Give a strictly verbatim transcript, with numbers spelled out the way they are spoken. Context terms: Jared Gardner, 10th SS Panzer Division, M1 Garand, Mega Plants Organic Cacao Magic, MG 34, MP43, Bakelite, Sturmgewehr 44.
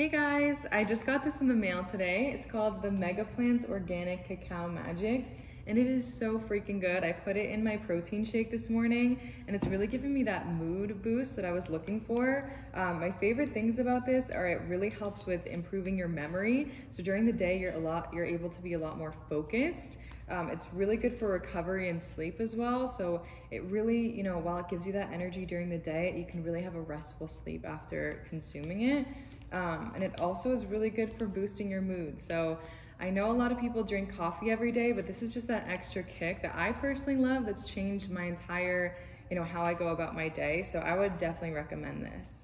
Hey guys, I just got this in the mail today. It's called the Mega Plants Organic Cacao Magic, and it is so freaking good. I put it in my protein shake this morning, and it's really giving me that mood boost that I was looking for. Um, my favorite things about this are it really helps with improving your memory. So during the day, you're a lot you're able to be a lot more focused. Um, it's really good for recovery and sleep as well. So it really, you know, while it gives you that energy during the day, you can really have a restful sleep after consuming it. Um, and it also is really good for boosting your mood. So I know a lot of people drink coffee every day, but this is just that extra kick that I personally love that's changed my entire, you know, how I go about my day. So I would definitely recommend this.